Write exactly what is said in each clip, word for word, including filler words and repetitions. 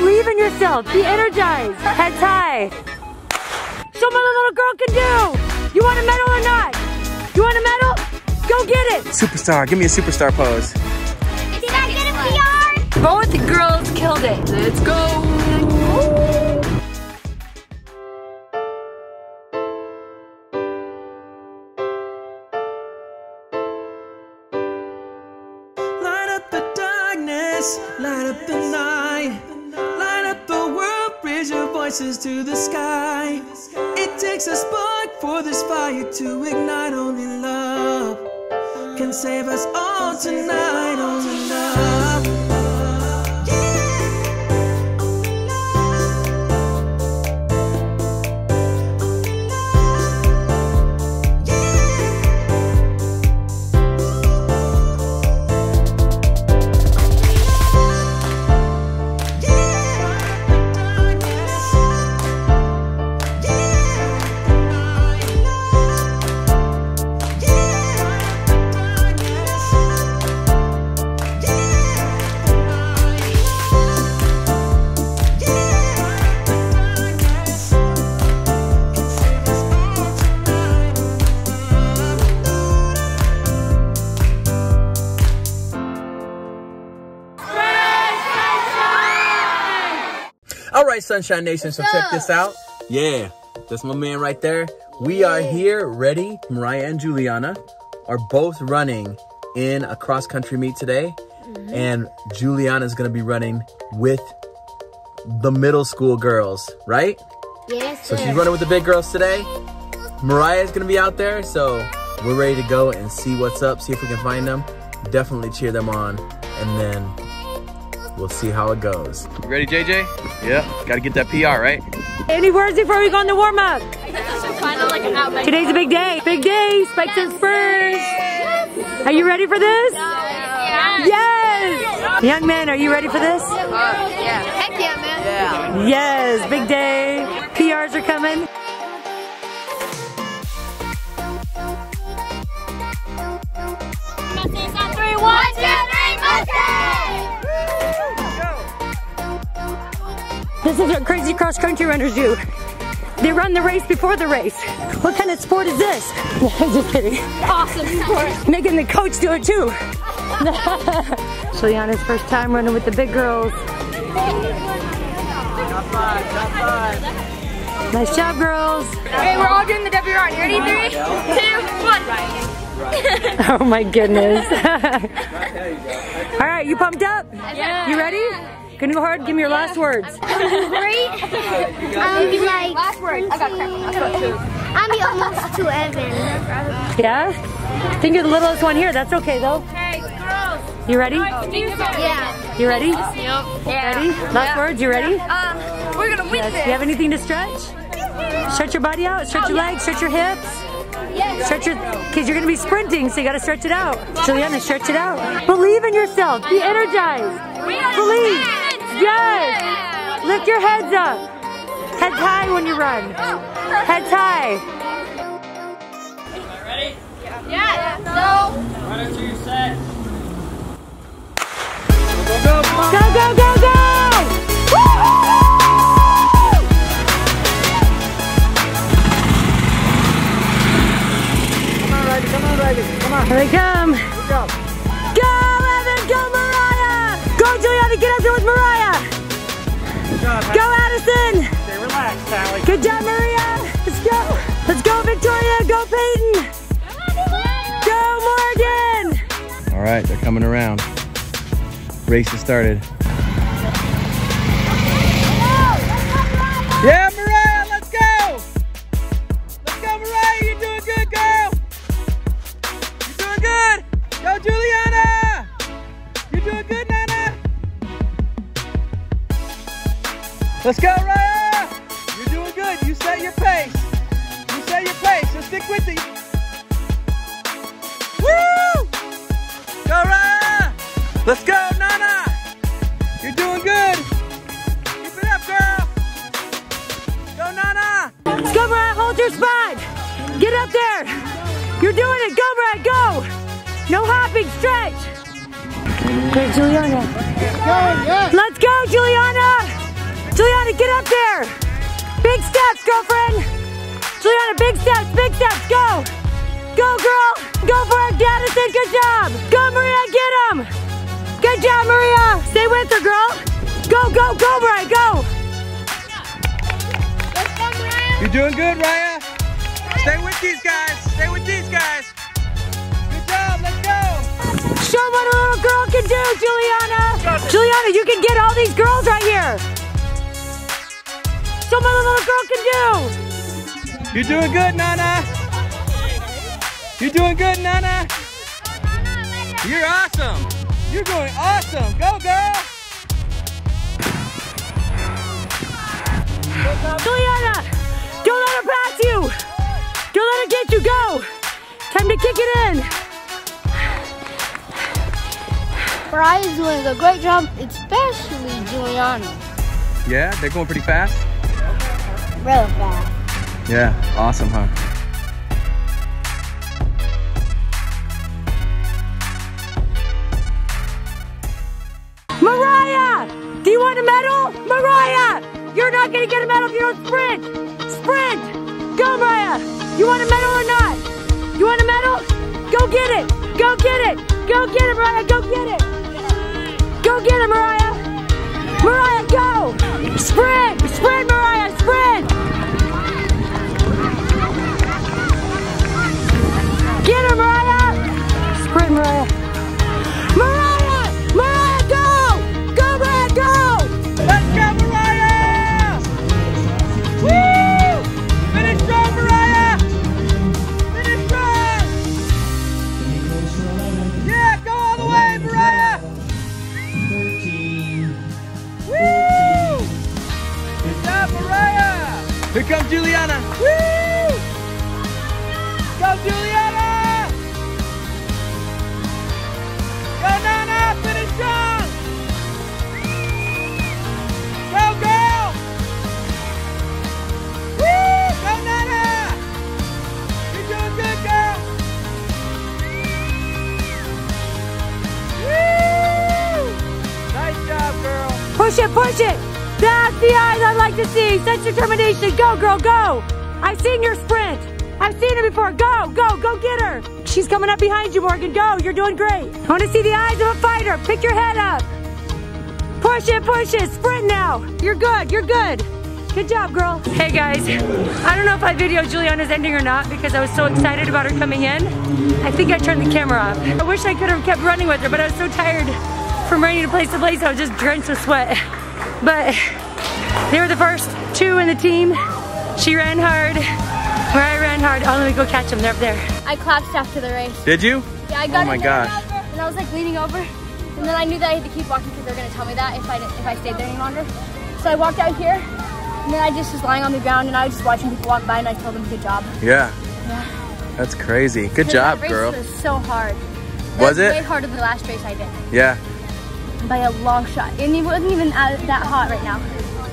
Believe in yourself. Be energized. Heads high. Show what a little girl can do. You want a medal or not? You want a medal? Go get it. Superstar. Give me a superstar pose. Did I get a P R? Both girls killed it. Let's go. Light up the night, light up the world, raise your voices to the sky. It takes a spark for this fire to ignite. Only love can save us all tonight. Only love. Alright, Sunshine Nation, so check this out. Yeah, that's my man right there. We are here ready. Mariah and Juliana are both running in a cross-country meet today. Mm-hmm. And Juliana's going to be running with the middle school girls, right? Yes, sir. So she's running with the big girls today. Mariah's going to be out there, so we're ready to go and see what's up, see if we can find them. Definitely cheer them on, and then we'll see how it goes. You ready, J J? Yeah, gotta get that P R, right? Any words before we go on the warm up? Today's a big day. Big day, Spikes and Spurs. Yes. Are you ready for this? Yes. Yes. Yes. Young man, are you ready for this? Uh, yeah. Heck yeah, man. Yeah. Yes, big day. P Rs are coming. Three, one, two, three, Mustang! This is what crazy cross-country runners do. They run the race before the race. What kind of sport is this? No, I'm just kidding. Awesome sport. Making the coach do it too. Juliana's first time running with the big girls. Top five, top five. Nice job, girls. Okay, we're all doing the W run. You ready? Three, two, one. Oh my goodness. All right, you pumped up? Yeah. You ready? Gonna go hard? Give me your last words. Great. I'll be like. Last word. I got crap. I'll be almost to heaven. Yeah? I think you're the littlest one here. That's okay though. Hey, girls. You ready? Yeah. You ready? Yep. Yeah. Ready? Last yeah. words. You ready? Uh, we're gonna win yes. this. Do you have anything to stretch? Stretch your body out. Stretch oh, your yeah. legs. Stretch your hips. Yes. Stretch your, because you're going to be sprinting, so you got to stretch it out. Juliana, stretch it out. Believe in yourself. Be energized. Believe. Yes. Lift your heads up. Heads high when you run. Heads high. Ready? Yeah. Go. Run into your set. Go, go, go, go, go. Come on, baby. Come on. Here they come. Good job. Go, Evan. Go, Mariah. Go, Juliana. Get out there with Mariah. Good job, go, Addison. Stay relaxed, Sally. Good job, Maria. Let's go. Let's go, Victoria. Go, Peyton. Go, Morgan. All right, they're coming around. Race has started. Yeah, Mariah, let's go. Let's go, Mariah. You're doing good, girl. Good. Yo, Juliana! You're doing good, Nana! Let's go, Raya! You're doing good. You set your pace. You set your pace, so stick with it. Woo! Go, Raya! Let's go, Nana! You're doing good. Keep it up, girl! Go, Nana! Let's go, Raya. Hold your spot! Get up there! You're doing it, go Brad, go! No hopping, stretch! Go, Juliana. Let's go, Juliana! get up there. Big steps, girlfriend. Juliana, big steps, big steps, go. Go, girl, go for it, Madison, good job. Go, Maria, get him. Good job, Maria. Stay with her, girl. Go, go, go, Mariah, go. Let's go, Mariah. You're doing good, Mariah. Stay with these guys, stay with these guys. Good job, let's go. Show what a little girl can do, Juliana. Juliana, you can get all these girls right here. Show what a little girl can do. You're doing good, Nana. You're doing good, Nana. You're awesome. You're going awesome. Go, girl. Juliana, don't let her pass you. Don't let it get you, go! Time to kick it in! Mariah's doing a great job, especially Juliana. Yeah, they're going pretty fast? Real fast. Yeah, awesome, huh? Mariah! Do you want a medal? Mariah! You're not gonna get a medal if you don't sprint! Sprint! Go, Mariah! You want a medal or not? You want a medal? Go get it! Go get it! Go get it, Mariah! Go get it! Go get it, Mariah! Mariah, go! Sprint! Sprint, Mariah! Sprint! Get her, Mariah! Sprint, Mariah! Mariah! Mariah, go! Go, Mariah, go! Let's go, Mariah! Woo! Finish strong, Mariah! Here comes Juliana. Woo! Go, Juliana! Go, Nana! Finish strong! Go, girl! Woo! Go, Nana! You're doing good, girl! Woo! Nice job, girl! Push it, push it! That's the eyes I'd like to see. Such determination. Go, girl, go. I've seen your sprint. I've seen her before. Go, go, go get her. She's coming up behind you, Morgan. Go, you're doing great. I want to see the eyes of a fighter. Pick your head up. Push it, push it. Sprint now. You're good, you're good. Good job, girl. Hey, guys. I don't know if I videoed Juliana's ending or not because I was so excited about her coming in. I think I turned the camera off. I wish I could have kept running with her, but I was so tired from running to place to place. I was just drenched with sweat. But they were the first two in the team. She ran hard, Mariah ran hard. Oh, let me go catch them, they're up there. I collapsed after the race. Did you? Yeah, I got oh my gosh. And I was like leaning over, and then I knew that I had to keep walking because they were gonna tell me that if I, if I stayed there any longer. So I walked out here, and then I just was lying on the ground, and I was just watching people walk by, and I told them, good job. Yeah. Yeah. That's crazy. Good job, girl. That race was so hard. Was it? It was way harder than the last race I did. Yeah. By a long shot. And it wasn't even that hot right now.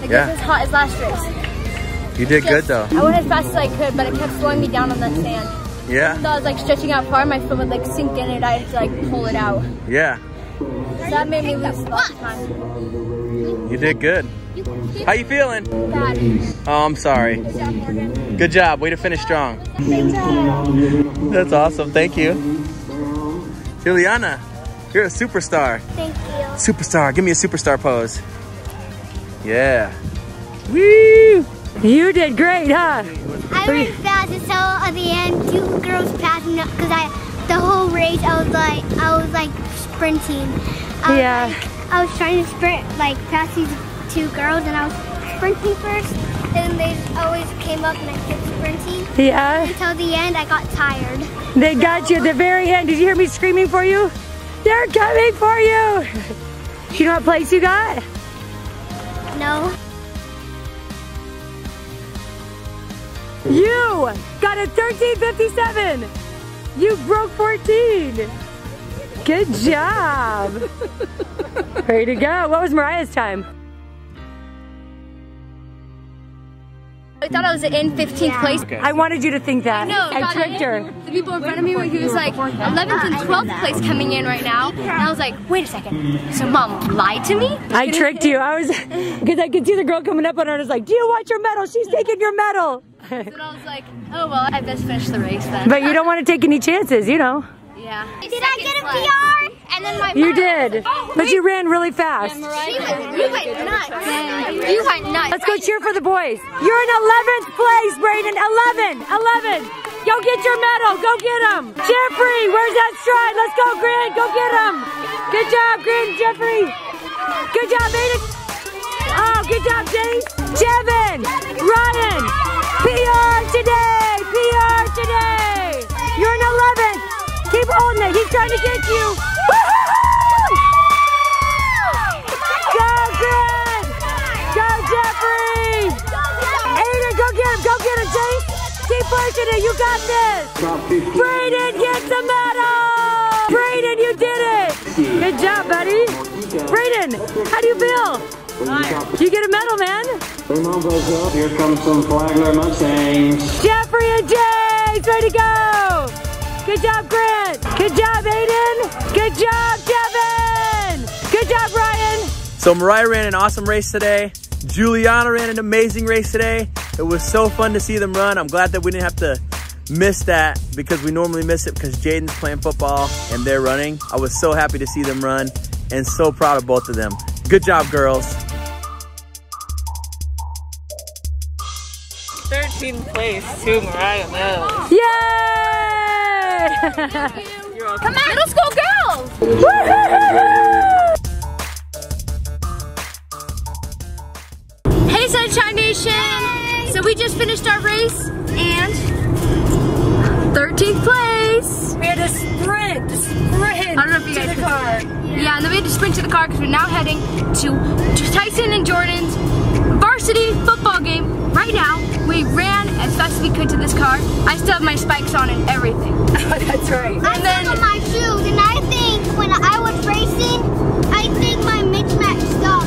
Like yeah. It was as hot as last race. You did just, good though. I went as fast as I could, but it kept slowing me down on that sand. Yeah. So I was like stretching out far, my foot would like sink in and I had to like pull it out. Yeah. So that made me lose a lot of time. You did good. How you feeling? Bad. Oh, I'm sorry. Good job, Morgan. Good job. Way to finish strong. Good job. That's awesome. Thank you. Juliana, you're a superstar. Thank you. Superstar, give me a superstar pose. Yeah. Woo! You did great, huh? I went fast until at the end, two girls passing up because I, the whole race, I was like, I was like sprinting. I yeah. Was like, I was trying to sprint, like past these two girls, and I was sprinting first, and they always came up and I kept sprinting. Yeah. Until the end, I got tired. They got so, you at the very end. Did you hear me screaming for you? They're coming for you. You know what place you got? No. You got a thirteen fifty-seven. You broke fourteen. Good job. Ready to go. What was Mariah's time? I thought I was in fifteenth yeah. place. Okay. I wanted you to think that. No, I, I tricked her. The people in front of me, he was like eleventh and twelfth place coming in right now. And I was like, wait a second. So mom lied to me? I tricked you. I was, because I could see the girl coming up on her and I was like, do you want your medal? She's taking your medal. And I was like, oh well, I best finish the race then. But you don't want to take any chances, you know. Yeah. Did I get a P R? And then my you did. Oh, but you ran really fast. Mariah, she went, we went nuts. Yeah. You went nuts. Let's go cheer for the boys. You're in eleventh place, Brayden. eleven, eleven. Go get your medal. Go get them. Jeffrey, where's that stride? Let's go, Grant. Go get them. Good job, Grant and Jeffrey. Good job, Aiden. Oh, good job, Jace. Jevin, Ryan. P R today. P R today. You're in eleventh. Keep holding it. He's trying to get you. Go, Greg! Go, Jeffrey! Aiden, go get him! Go get him, Jace! Keep pushing it! You got this! Brayden gets the medal! Brayden, you did it! Good job, buddy! Brayden, how do you feel? Nice. You get a medal, man! Here comes some Flagler Mustangs! Jeffrey and Jace! Way to go! Good job, Grant! Good job, Aiden! Good job, Devin! Good job, Ryan! So Mariah ran an awesome race today. Juliana ran an amazing race today. It was so fun to see them run. I'm glad that we didn't have to miss that because we normally miss it because Jaden's playing football and they're running. I was so happy to see them run and so proud of both of them. Good job, girls. thirteenth place to Mariah Mills. Yay! You're welcome. Come on, middle school girls! Woo-hoo-hoo-hoo! Sunshine Nation! Yay. So we just finished our race and thirteenth place! We had to sprint, sprint I don't know if you guys to the car. Yeah. yeah, and then we had to sprint to the car because we're now heading to, to Tyson and Jordan's varsity football game right now. We ran as fast as we could to this car. I still have my spikes on and everything. Oh, that's right. And I then, still have my shoes and I think when I was racing, I think my mismatch stopped.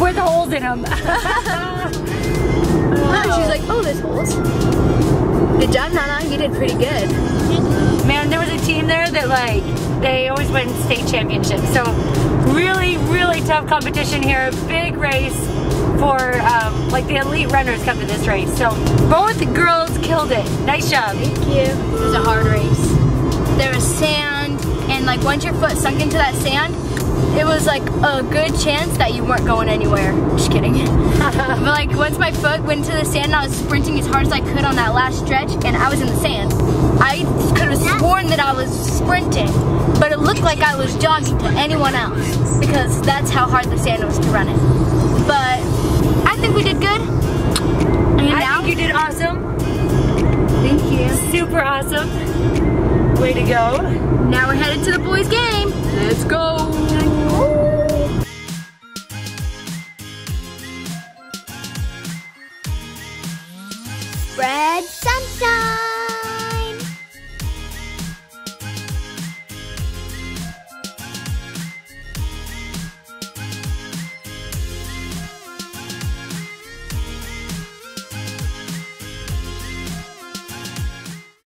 With holes in them. Oh, she's like, oh, there's holes. Good job, Nana. You did pretty good. Man, there was a team there that, like, they always win state championships. So, really, really tough competition here. A big race for, um, like, the elite runners come to this race. So, both girls killed it. Nice job. Thank you. It was a hard race. There was sand, and, like, once your foot sunk into that sand, it was like a good chance that you weren't going anywhere. Just kidding. But like once my foot went to the sand, I was sprinting as hard as I could on that last stretch, and I was in the sand. I could have sworn that I was sprinting, but it looked like I was jogging to anyone else because that's how hard the sand was to run it. But I think we did good. And I now, think you did awesome. Thank you. Super awesome. Way to go. Now we're headed to the boys' game. Let's go.